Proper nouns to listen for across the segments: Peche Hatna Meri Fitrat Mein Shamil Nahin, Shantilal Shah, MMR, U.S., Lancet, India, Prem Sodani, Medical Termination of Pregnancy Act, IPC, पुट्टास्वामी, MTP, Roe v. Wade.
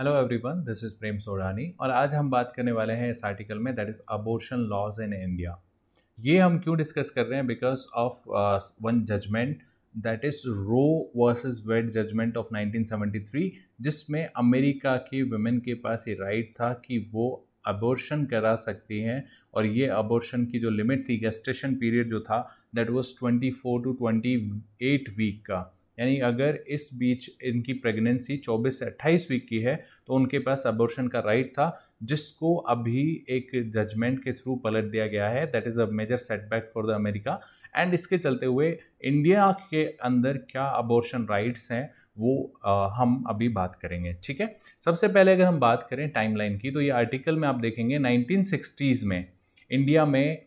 Hello everyone, this is Prem Sodani और आज हम बात करने वाले हैं इस आर्टिकल में, that is abortion laws in India. ये हम क्यों डिस्कस कर रहे हैं? Because of one judgement, that is Roe versus Wade judgement of 1973, जिसमें अमेरिका की वुमेन के पास ये राइट था कि वो अबॉर्शन करा सकती हैं। और ये अबॉर्शन की जो लिमिट थी, गेस्टेशन पीरियड जो था, दैट वाज 24 to 28 वीक का। यानी अगर इस बीच इनकी प्रेगनेंसी 24 से 28 वीक की है तो उनके पास अबॉर्शन का राइट था, जिसको अभी एक जजमेंट के थ्रू पलट दिया गया है। That is a major setback for the America. And इसके चलते हुए इंडिया के अंदर क्या अबॉर्शन राइट्स हैं वो हम अभी बात करेंगे, ठीक है। सबसे पहले अगर हम बात करें टाइमलाइन की, तो ये आर्टिकल में आप देखेंगे 1960s में इंडिया में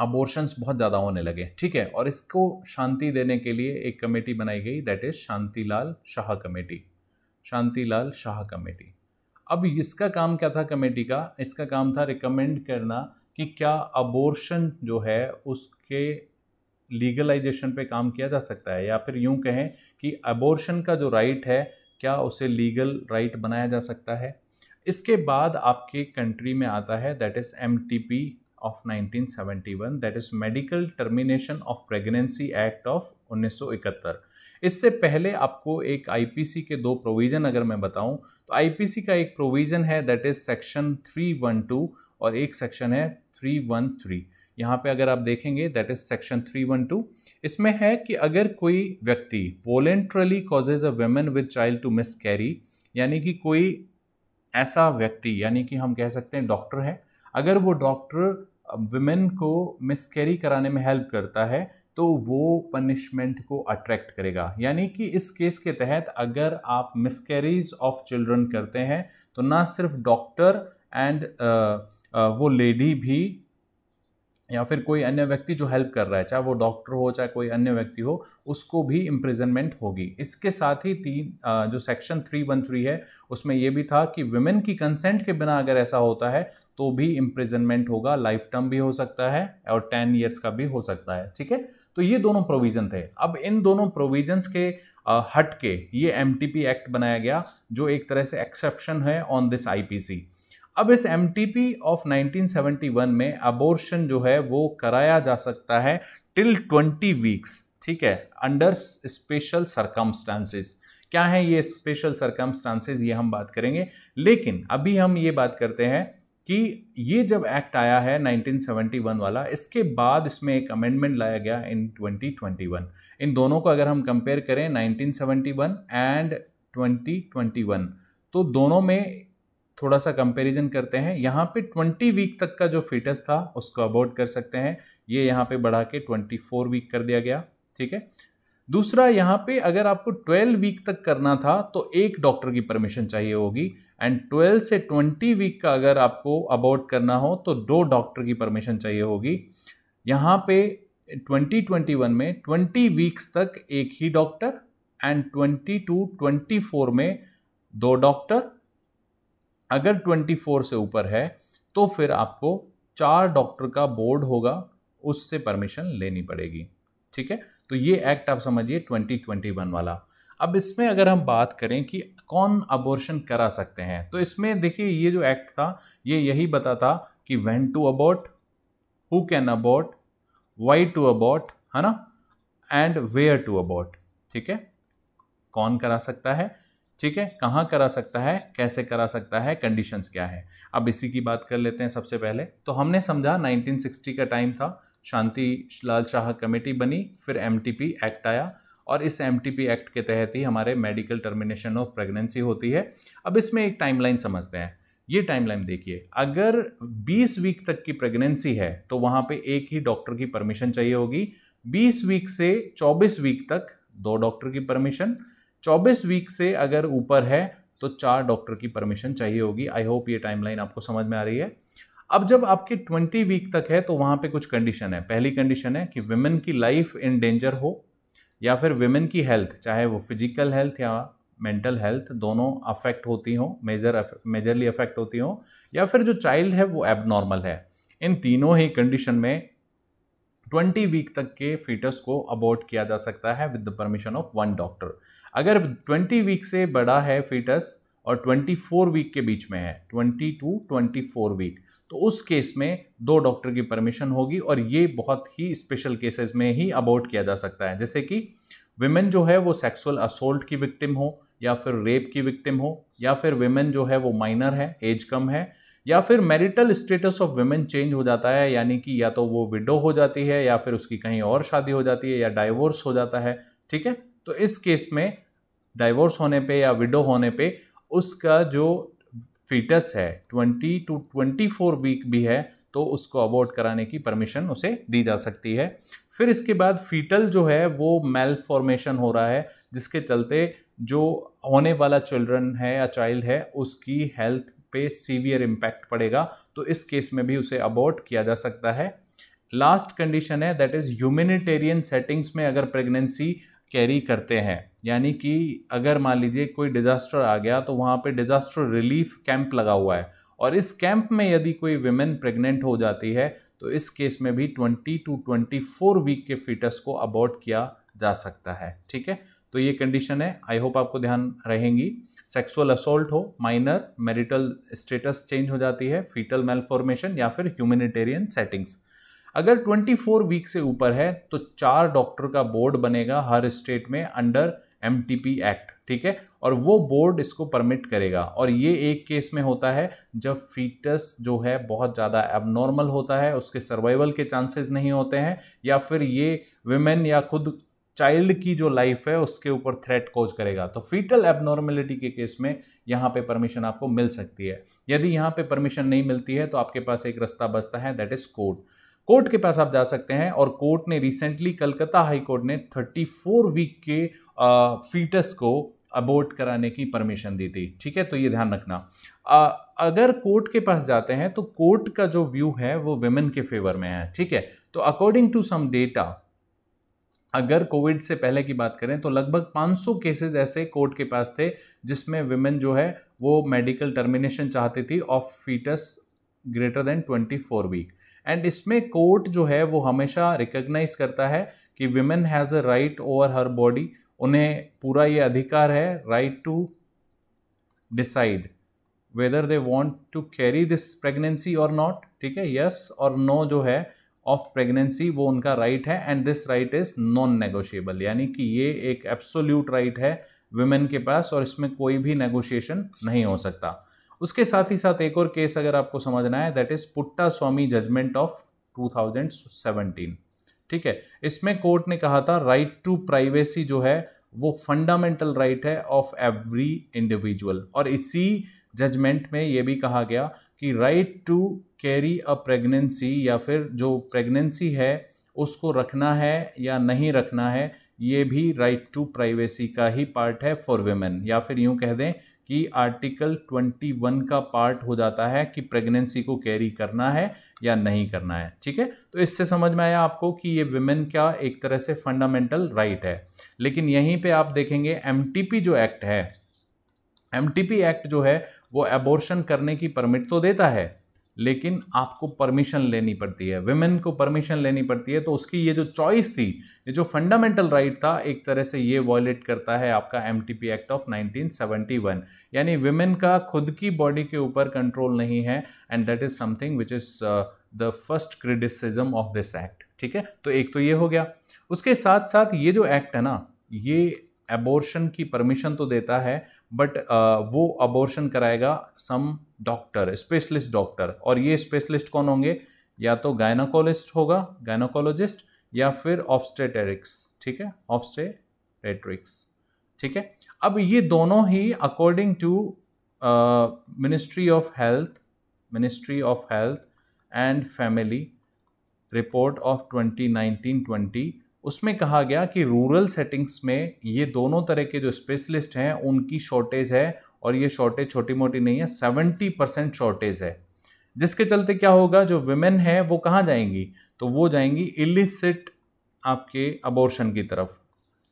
अबॉर्शंस बहुत ज़्यादा होने लगे, ठीक है। और इसको शांति देने के लिए एक कमेटी बनाई गई, that is Shantilal Shah committee. Shantilal Shah committee, अब इसका काम क्या था कमेटी का? इसका काम था रिकमेंड करना कि क्या अबॉर्शन जो है उसके लीगलाइजेशन पे काम किया जा सकता है, या फिर यूँ कहें कि अबॉर्शन का जो राइट है क्या उसे लीगल राइट बनाया जा सकता है। इसके बाद आपके कंट्री में आता है that is MTP of 1971, that is Medical Termination of Pregnancy Act of 1971। इससे पहले आपको एक IPC के दो प्रोविज़न अगर मैं बताऊं, तो IPC का एक प्रोविज़न है that is सेक्शन 312 और एक सेक्शन है 313। यहाँ पे अगर आप देखेंगे that is सेक्शन 312, इसमें है कि अगर कोई व्यक्ति voluntarily causes a woman with child to miscarry, यानी कि कोई ऐसा व्यक्ति, यानी कि हम कह सकते हैं डॉक्टर है, अगर वो डॉक्टर विमेन को मिसकैरी कराने में हेल्प करता है तो वो पनिशमेंट को अट्रैक्ट करेगा। यानी कि इस केस के तहत अगर आप मिसकैरीज ऑफ चिल्ड्रन करते हैं तो ना सिर्फ डॉक्टर एंड वो लेडी भी, या फिर कोई अन्य व्यक्ति जो हेल्प कर रहा है, चाहे वो डॉक्टर हो चाहे कोई अन्य व्यक्ति हो, उसको भी इम्प्रिजनमेंट होगी। इसके साथ ही जो सेक्शन 313 है उसमें यह भी था कि विमेन की कंसेंट के बिना अगर ऐसा होता है तो भी इम्प्रिजनमेंट होगा। लाइफ टर्म भी हो सकता है और 10 years का भी हो सकता है, ठीक है। तो ये दोनों प्रोविज़न थे। अब इन दोनों प्रोविजन्स के हट के ये MTP एक्ट बनाया गया, जो एक तरह से एक्सेप्शन है ऑन दिस IPC। अब इस MTP ऑफ 1971 में अबॉर्शन जो है वो कराया जा सकता है टिल 20 वीक्स, ठीक है, अंडर स्पेशल सर्कमस्टांसेस। क्या है ये स्पेशल सर्कमस्टांसेस, ये हम बात करेंगे। लेकिन अभी हम ये बात करते हैं कि ये जब एक्ट आया है 1971 वाला, इसके बाद इसमें एक अमेंडमेंट लाया गया इन 2021। इन दोनों को अगर हम कंपेयर करें 1971 एंड 2021, तो दोनों में थोड़ा सा कंपैरिजन करते हैं। यहाँ पे 20 वीक तक का जो फीटस था उसको अबॉर्ट कर सकते हैं, ये यहाँ पे बढ़ा के 24 वीक कर दिया गया, ठीक है। दूसरा, यहाँ पे अगर आपको 12 वीक तक करना था तो एक डॉक्टर की परमिशन चाहिए होगी, एंड 12 से 20 वीक का अगर आपको अबॉर्ट करना हो तो 2 डॉक्टर की परमिशन चाहिए होगी। यहाँ पे 2021 में 20 वीक्स तक एक ही डॉक्टर, एंड 22-24 में 2 डॉक्टर। अगर 24 से ऊपर है तो फिर आपको 4 डॉक्टर का बोर्ड होगा, उससे परमिशन लेनी पड़ेगी, ठीक है। तो ये एक्ट आप समझिए 2021 वाला। अब इसमें अगर हम बात करें कि कौन अबॉर्शन करा सकते हैं, तो इसमें देखिए ये जो एक्ट था ये यही बताता कि when to abort, who can abort, why to abort, है ना, एंड वेयर टू अबॉर्ट, ठीक है। कौन करा सकता है, ठीक है, कहाँ करा सकता है, कैसे करा सकता है, कंडीशंस क्या है। अब इसी की बात कर लेते हैं। सबसे पहले तो हमने समझा 1960 का टाइम था, शांतिलाल शाह कमेटी बनी, फिर MTP एक्ट आया, और इस MTP एक्ट के तहत ही हमारे मेडिकल टर्मिनेशन ऑफ प्रेगनेंसी होती है। अब इसमें एक टाइमलाइन समझते हैं। ये टाइमलाइन देखिए, अगर 20 वीक तक की प्रेगनेंसी है तो वहाँ पे एक ही डॉक्टर की परमिशन चाहिए होगी। 20 वीक से 24 वीक तक 2 डॉक्टर की परमिशन, 24 वीक से अगर ऊपर है तो 4 डॉक्टर की परमिशन चाहिए होगी। आई होप ये टाइमलाइन आपको समझ में आ रही है। अब जब आपके 20 वीक तक है तो वहाँ पे कुछ कंडीशन है। पहली कंडीशन है कि विमेन की लाइफ इन डेंजर हो, या फिर विमेन की हेल्थ, चाहे वो फिजिकल हेल्थ या मेंटल हेल्थ, दोनों अफेक्ट होती हों, मेजरली अफेक्ट होती हों, या फिर जो चाइल्ड है वो एबनॉर्मल है। इन तीनों ही कंडीशन में 20 वीक तक के फीटस को अबॉर्ट किया जा सकता है with the permission of 1 doctor. अगर 20 वीक से बड़ा है फीटस और 24 वीक के बीच में है, 20 to 24 वीक, तो उस केस में 2 डॉक्टर की परमिशन होगी और ये बहुत ही स्पेशल केसेस में ही अबॉर्ट किया जा सकता है। जैसे कि विमेन जो है वो सेक्सुअल असोल्ट की विक्टिम हो या फिर रेप की विक्टिम हो या फिर विमेन जो है वो माइनर है, एज कम है, या फिर marital status of women change हो जाता है, यानी कि या तो वो विडो हो जाती है या फिर उसकी कहीं और शादी हो जाती है या डाइवोर्स हो जाता है। ठीक है, तो इस केस में डाइवोर्स होने पे या विडो होने पे उसका जो फीटस है 20 to 24 वीक भी है तो उसको अबॉर्ट कराने की परमिशन उसे दी जा सकती है। फिर इसके बाद फीटल जो है वो मेलफॉर्मेशन हो रहा है जिसके चलते जो होने वाला चिल्ड्रन है या चाइल्ड है उसकी हेल्थ पे सीवियर इम्पैक्ट पड़ेगा, तो इस केस में भी उसे अबॉर्ट किया जा सकता है। लास्ट कंडीशन है दैट इज़ ह्यूमैनिटेरियन सेटिंग्स में अगर प्रेगनेंसी कैरी करते हैं, यानी कि अगर मान लीजिए कोई डिजास्टर आ गया तो वहाँ पे डिजास्टर रिलीफ कैंप लगा हुआ है और इस कैंप में यदि कोई विमेन प्रेग्नेंट हो जाती है तो इस केस में भी 20 to 24 वीक के फीटस को अबॉर्ट किया जा सकता है। ठीक है, तो ये कंडीशन है, आई होप आपको ध्यान रहेंगी। सेक्सुअल असोल्ट हो, माइनर, मैरिटल स्टेटस चेंज हो जाती है, फीटल मेलफॉर्मेशन या फिर ह्यूमैनिटेरियन सेटिंग्स। अगर 24 वीक से ऊपर है तो 4 डॉक्टर का बोर्ड बनेगा हर स्टेट में अंडर MTP एक्ट। ठीक है, और वो बोर्ड इसको परमिट करेगा और ये एक केस में होता है जब फीटस जो है बहुत ज़्यादा एबनॉर्मल होता है, उसके सर्वाइवल के चांसेस नहीं होते हैं या फिर ये विमेन या खुद चाइल्ड की जो लाइफ है उसके ऊपर थ्रेट कोज करेगा, तो फीटल एबनॉर्मेलिटी के केस में यहाँ पे परमिशन आपको मिल सकती है। यदि यहाँ पे परमिशन नहीं मिलती है तो आपके पास एक रास्ता बचता है दैट इज़ कोर्ट। कोर्ट के पास आप जा सकते हैं और कोर्ट ने रिसेंटली कलकत्ता हाई कोर्ट ने 34 वीक के फीटस को अबॉर्ट कराने की परमिशन दी थी। ठीक है, तो ये ध्यान रखना। अगर कोर्ट के पास जाते हैं तो कोर्ट का जो व्यू है वो विमेन के फेवर में है। ठीक है, तो अकॉर्डिंग टू सम डेटा अगर कोविड से पहले की बात करें तो लगभग 500 केसेस ऐसे कोर्ट के पास थे जिसमें विमेन जो है वो मेडिकल टर्मिनेशन चाहती थी of foetus greater than 24 week, and इसमें कोर्ट जो है वो हमेशा रिकॉग्नाइज करता है कि women has a right over her body, उन्हें पूरा ये अधिकार है, right to decide whether they want to carry this pregnancy और नॉट। ठीक है, यस और नो जो है ऑफ प्रेगनेंसी वो उनका राइट है and this right is non negotiable, यानी कि ये एक एब्सोल्यूट राइट है विमेन के पास और इसमें कोई भी नेगोशिएशन नहीं हो सकता। उसके साथ ही साथ एक और केस अगर आपको समझना है that is पुट्टास्वामी judgement of 2017। ठीक है, इसमें कोर्ट ने कहा था राइट टू प्राइवेसी जो है वो फंडामेंटल राइट है ऑफ एवरी इंडिविजुअल, और इसी जजमेंट में ये भी कहा गया कि right to carry a pregnancy या फिर जो प्रेगनेंसी है उसको रखना है या नहीं रखना है ये भी राइट टू प्राइवेसी का ही पार्ट है फॉर वेमेन, या फिर यूँ कह दें कि आर्टिकल 21 का पार्ट हो जाता है कि प्रेगनेंसी को कैरी करना है या नहीं करना है। ठीक है, तो इससे समझ में आया आपको कि ये वेमेन का एक तरह से फंडामेंटल राइट है। लेकिन यहीं पे आप देखेंगे MTP जो एक्ट है, MTP एक्ट जो है वो एबॉर्शन करने की परमिट तो देता है लेकिन आपको परमिशन लेनी पड़ती है, विमेन को परमिशन लेनी पड़ती है, तो उसकी ये जो चॉइस थी, ये जो फंडामेंटल राइट था, एक तरह से ये वॉयलेट करता है आपका MTP एक्ट ऑफ 1971, यानी विमेन का खुद की बॉडी के ऊपर कंट्रोल नहीं है and that is something which is the first criticism of this act. ठीक है, तो एक तो ये हो गया। उसके साथ साथ ये जो एक्ट है ना, ये एबॉर्शन की परमिशन तो देता है बट वो अबॉर्शन कराएगा सम डॉक्टर, स्पेशलिस्ट डॉक्टर, और ये स्पेशलिस्ट कौन होंगे, या तो गायनाकोलिस्ट होगा, गायनाकोलॉजिस्ट, या फिर ऑब्स्टेट्रिक्स। ठीक है, ऑब्स्टेट्रिक्स। ठीक है, अब ये दोनों ही according to ministry of health and family report of 2019-20 उसमें कहा गया कि रूरल सेटिंग्स में ये दोनों तरह के जो स्पेशलिस्ट हैं उनकी शॉर्टेज है, और ये शॉर्टेज छोटी मोटी नहीं है, 70% शॉर्टेज है, जिसके चलते क्या होगा, जो विमेन है वो कहाँ जाएंगी, तो वो जाएंगी इलिसिट आपके अबॉर्शन की तरफ।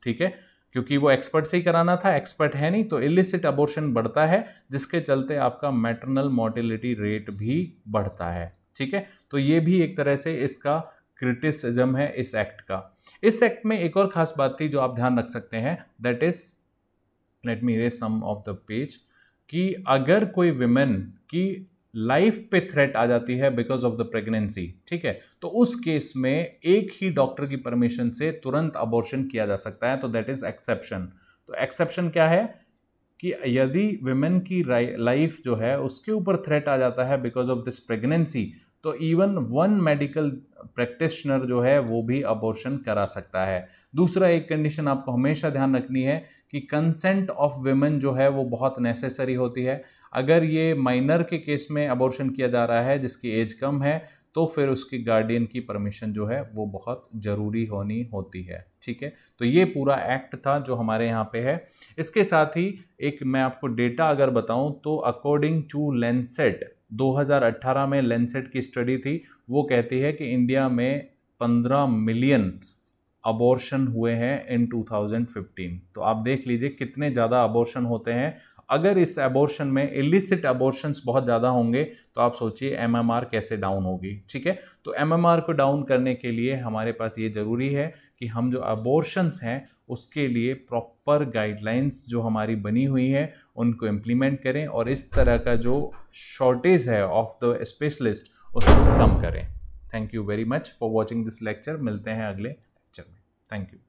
ठीक है, क्योंकि वो एक्सपर्ट से ही कराना था, एक्सपर्ट है नहीं, तो इलिसिट अबॉर्शन बढ़ता है जिसके चलते आपका मैटरनल मोर्टिलिटी रेट भी बढ़ता है। ठीक है, तो ये भी एक तरह से इसका क्रिटिसिज्म है इस एक्ट का। इस एक्ट में एक और ख़ास बात थी जो आप ध्यान रख सकते हैं that is, let me raise some of the page, कि अगर कोई विमेन की लाइफ पे थ्रेट आ जाती है बिकॉज ऑफ द प्रेगनेंसी, ठीक है, तो उस केस में एक ही डॉक्टर की परमिशन से तुरंत अबॉर्शन किया जा सकता है, तो दैट इज एक्सेप्शन। तो एक्सेप्शन क्या है कि यदि विमेन की लाइफ जो है उसके ऊपर थ्रेट आ जाता है बिकॉज ऑफ दिस प्रेगनेंसी, तो इवन वन मेडिकल प्रैक्टिशनर जो है वो भी अबॉर्शन करा सकता है। दूसरा एक कंडीशन आपको हमेशा ध्यान रखनी है कि कंसेंट ऑफ विमेन जो है वो बहुत नेसेसरी होती है। अगर ये माइनर के केस में अबॉर्शन किया जा रहा है जिसकी एज कम है, तो फिर उसकी गार्डियन की परमिशन जो है वो बहुत ज़रूरी होनी होती है, ठीक है। तो ये पूरा एक्ट था जो हमारे यहाँ पे है। इसके साथ ही एक मैं आपको डेटा अगर बताऊँ तो अकॉर्डिंग टू लैंसेट, 2018 में लैंसेट की स्टडी थी, वो कहती है कि इंडिया में 15 मिलियन अबॉर्शन हुए हैं इन 2015। तो आप देख लीजिए कितने ज़्यादा अबॉर्शन होते हैं। अगर इस अबॉर्शन में इलिसिट अबॉर्शंस बहुत ज़्यादा होंगे तो आप सोचिए एमएमआर कैसे डाउन होगी, ठीक है। तो एमएमआर को डाउन करने के लिए हमारे पास ये ज़रूरी है कि हम जो अबॉर्शंस हैं उसके लिए प्रॉपर गाइडलाइंस जो हमारी बनी हुई है उनको इम्प्लीमेंट करें, और इस तरह का जो शॉर्टेज है ऑफ द स्पेशलिस्ट उसको कम करें। Thank you very much for watching this lecture. मिलते हैं अगले लेक्चर में। Thank you.